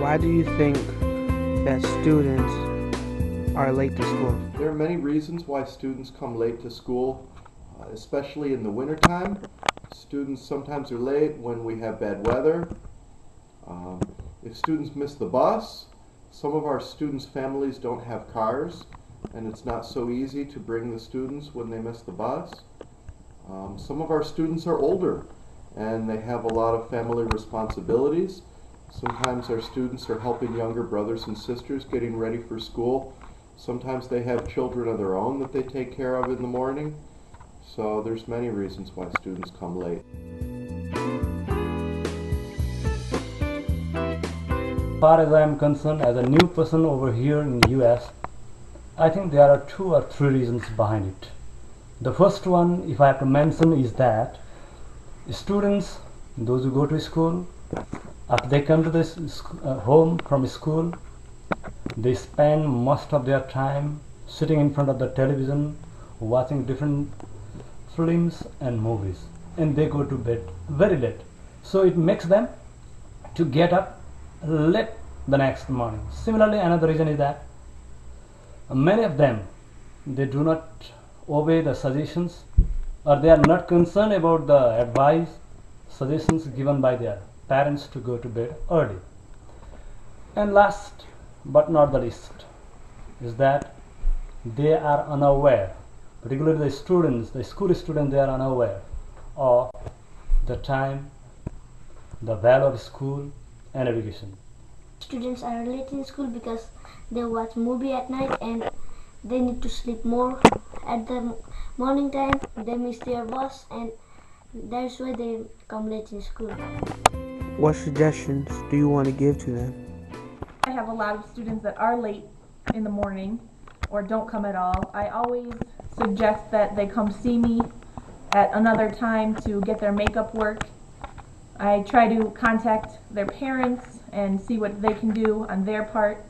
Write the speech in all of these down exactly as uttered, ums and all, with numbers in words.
Why do you think that students are late to school? There are many reasons why students come late to school, uh, especially in the wintertime. Students sometimes are late when we have bad weather. Um, if students miss the bus, some of our students' families don't have cars, and it's not so easy to bring the students when they miss the bus. Um, some of our students are older, and they have a lot of family responsibilities. Sometimes our students are helping younger brothers and sisters getting ready for school. Sometimes they have children of their own that they take care of in the morning. So there's many reasons why students come late. As far as I am concerned, as a new person over here in the U S, I think there are two or three reasons behind it. The first one, if I have to mention, is that students, those who go to school, after they come to this uh, home from school, they spend most of their time sitting in front of the television, watching different films and movies, and they go to bed very late. So it makes them to get up late the next morning. Similarly, another reason is that many of them, they do not obey the suggestions, or they are not concerned about the advice, suggestions given by their parents to go to bed early. And last but not the least is that they are unaware, particularly the students, the school students, they are unaware of the time, the value of school and education. Students are late in school because they watch movie at night and they need to sleep more. At the morning time they miss their bus, and that's why they come late in school. What suggestions do you want to give to them? I have a lot of students that are late in the morning or don't come at all. I always suggest that they come see me at another time to get their makeup work. I try to contact their parents and see what they can do on their part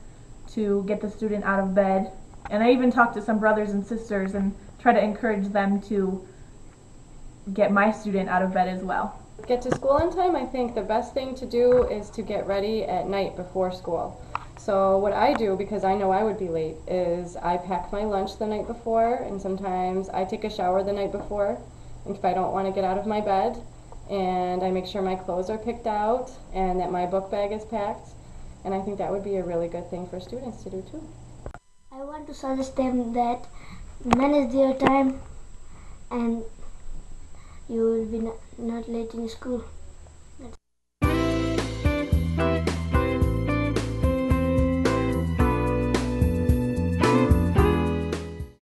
to get the student out of bed. And I even talk to some brothers and sisters and try to encourage them to get my student out of bed as well. Get to school on time. I think the best thing to do is to get ready at night before school. So what I do, because I know I would be late, is I pack my lunch the night before, and sometimes I take a shower the night before if I don't want to get out of my bed, and I make sure my clothes are picked out and that my book bag is packed, and I think that would be a really good thing for students to do too. I want to suggest them that manage their time and you will be not, not late in school.